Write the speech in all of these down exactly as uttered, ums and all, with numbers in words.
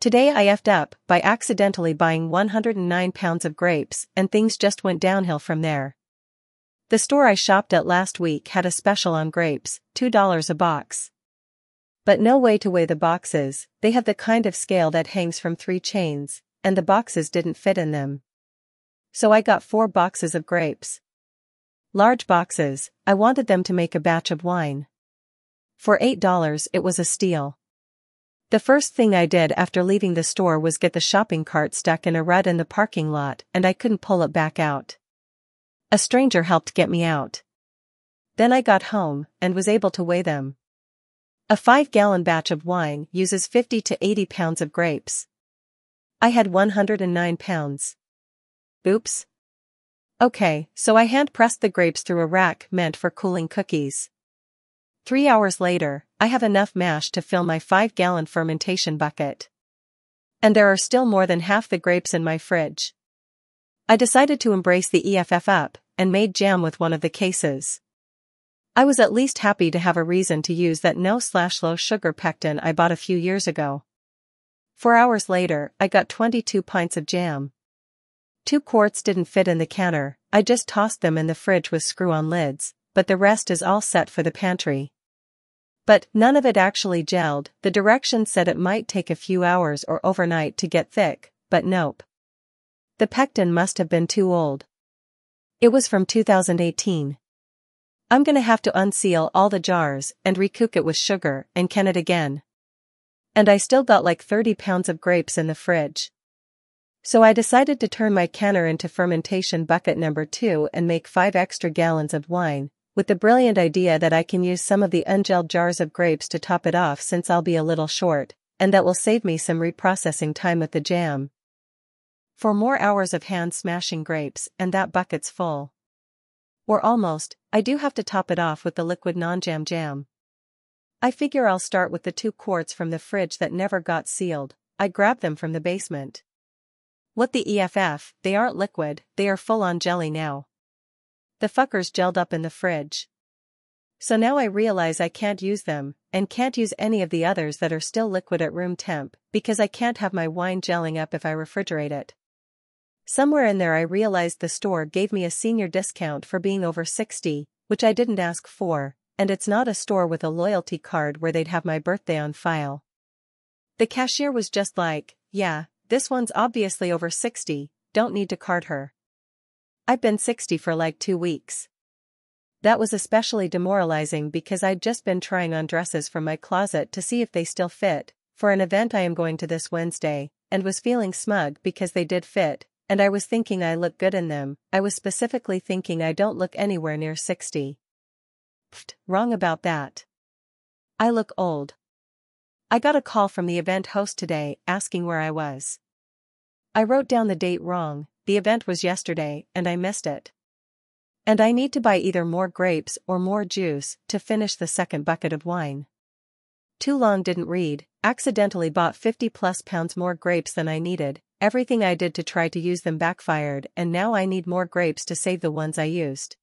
Today I effed up by accidentally buying one hundred nine pounds of grapes, and things just went downhill from there. The store I shopped at last week had a special on grapes, two dollars a box. But no way to weigh the boxes, they have the kind of scale that hangs from three chains, and the boxes didn't fit in them. So I got four boxes of grapes. Large boxes, I wanted them to make a batch of wine. For eight dollars it was a steal. The first thing I did after leaving the store was get the shopping cart stuck in a rut in the parking lot, and I couldn't pull it back out. A stranger helped get me out. Then I got home and was able to weigh them. A five-gallon batch of wine uses fifty to eighty pounds of grapes. I had one hundred nine pounds. Oops. Okay, so I hand-pressed the grapes through a rack meant for cooling cookies. Three hours later, I have enough mash to fill my five-gallon fermentation bucket. And there are still more than half the grapes in my fridge. I decided to embrace the E F F up, and made jam with one of the cases. I was at least happy to have a reason to use that no-slash-low sugar pectin I bought a few years ago. Four hours later, I got twenty-two pints of jam. Two quarts didn't fit in the canner, I just tossed them in the fridge with screw-on lids, but the rest is all set for the pantry. But none of it actually gelled. The directions said it might take a few hours or overnight to get thick, but nope. The pectin must have been too old. It was from two thousand eighteen. I'm gonna have to unseal all the jars and recook it with sugar and can it again. And I still got like thirty pounds of grapes in the fridge. So I decided to turn my canner into fermentation bucket number two and make five extra gallons of wine, with the brilliant idea that I can use some of the ungelled jars of grapes to top it off since I'll be a little short, and that will save me some reprocessing time with the jam. For more hours of hand-smashing grapes, and that bucket's full. Or almost. I do have to top it off with the liquid non-jam jam. I figure I'll start with the two quarts from the fridge that never got sealed. I grabbed them from the basement. What the E F F, they aren't liquid, they are full-on jelly now. The fuckers gelled up in the fridge. So now I realize I can't use them, and can't use any of the others that are still liquid at room temp, because I can't have my wine gelling up if I refrigerate it. Somewhere in there I realized the store gave me a senior discount for being over sixty, which I didn't ask for, and it's not a store with a loyalty card where they'd have my birthday on file. The cashier was just like, yeah, this one's obviously over sixty, don't need to card her. I've been sixty for like two weeks. That was especially demoralizing because I'd just been trying on dresses from my closet to see if they still fit, for an event I am going to this Wednesday, and was feeling smug because they did fit, and I was thinking I look good in them. I was specifically thinking I don't look anywhere near sixty. Pfft, wrong about that. I look old. I got a call from the event host today asking where I was. I wrote down the date wrong. The event was yesterday, and I missed it. And I need to buy either more grapes or more juice to finish the second bucket of wine. Too long didn't read, accidentally bought fifty plus pounds more grapes than I needed, everything I did to try to use them backfired, and now I need more grapes to save the ones I used.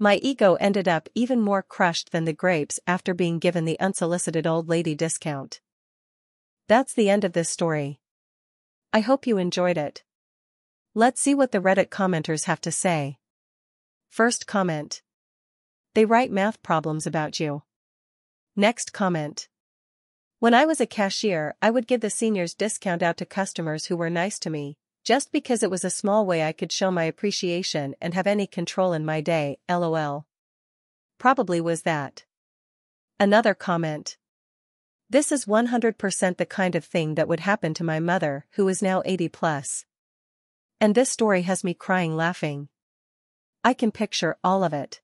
My ego ended up even more crushed than the grapes after being given the unsolicited old lady discount. That's the end of this story. I hope you enjoyed it. Let's see what the Reddit commenters have to say. First comment. They write math problems about you. Next comment. When I was a cashier, I would give the seniors discount out to customers who were nice to me, just because it was a small way I could show my appreciation and have any control in my day, lol. Probably was that. Another comment. This is one hundred percent the kind of thing that would happen to my mother, who is now eighty plus. And this story has me crying laughing. I can picture all of it.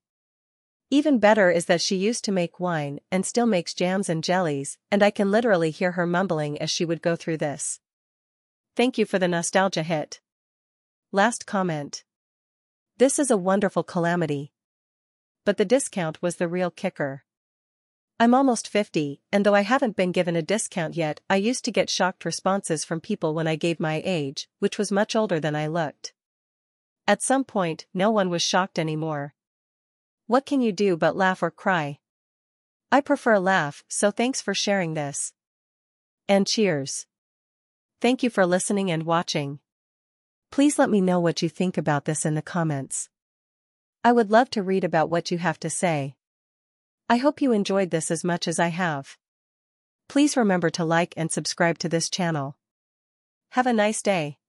Even better is that she used to make wine and still makes jams and jellies, and I can literally hear her mumbling as she would go through this. Thank you for the nostalgia hit. Last comment. This is a wonderful calamity. But the discount was the real kicker. I'm almost fifty, and though I haven't been given a discount yet, I used to get shocked responses from people when I gave my age, which was much older than I looked. At some point, no one was shocked anymore. What can you do but laugh or cry? I prefer laugh, so thanks for sharing this. And cheers. Thank you for listening and watching. Please let me know what you think about this in the comments. I would love to read about what you have to say. I hope you enjoyed this as much as I have. Please remember to like and subscribe to this channel. Have a nice day.